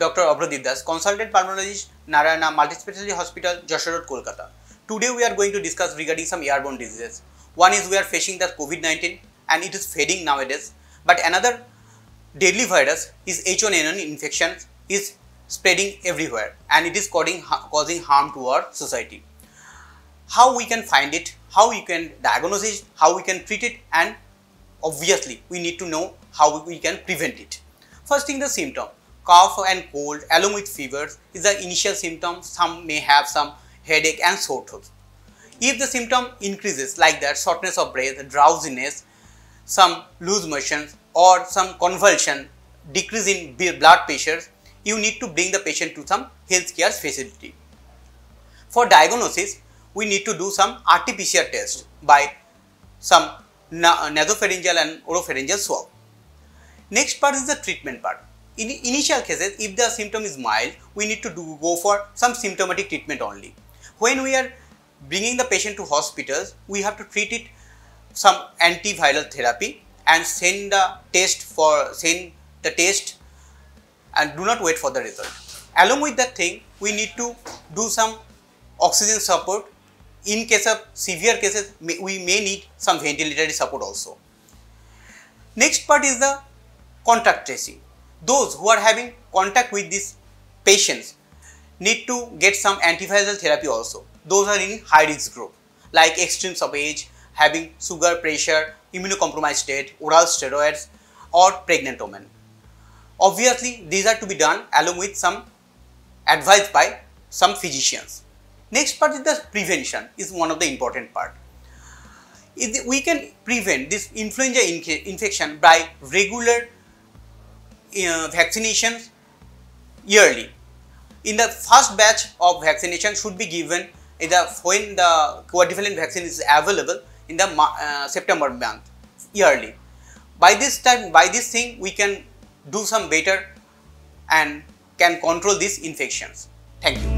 Dr. Abhradip Das, Consultant Pulmonologist, Narayana Multispeciality Hospital, Jessore Road, Kolkata. Today we are going to discuss regarding some airborne diseases. One is we are facing the COVID-19 and it is fading nowadays. But another deadly virus is H1N1 infection is spreading everywhere and it is causing harm to our society. How we can find it, how we can diagnose it, how we can treat it, and obviously we need to know how we can prevent it. First thing, the symptom. Cough and cold along with fevers is the initial symptom. Some may have some headache and sore throat. If the symptom increases like that, shortness of breath, drowsiness, some loose motions or some convulsion, decrease in blood pressure, you need to bring the patient to some healthcare facility. For diagnosis, we need to do some RT-PCR test by some nasopharyngeal and oropharyngeal swab. Next part is the treatment part. In initial cases, if the symptom is mild, we need to go for some symptomatic treatment only. When we are bringing the patient to hospitals, we have to treat it some antiviral therapy and send the test and do not wait for the result. Along with that thing, we need to do some oxygen support. In case of severe cases, we may need some ventilatory support also. Next part is the contact tracing. Those who are having contact with these patients need to get some antiviral therapy also. Those are in high risk group, like extremes of age, having sugar, pressure, immunocompromised state, oral steroids, or pregnant women. Obviously, these are to be done along with some advice by some physicians. Next part is the prevention is one of the important part. We can prevent this influenza infection by regular vaccinations yearly. In the first batch of vaccination should be given when the quadrivalent vaccine is available in the September month yearly. By this time, by this thing, we can do some better and can control these infections. Thank you.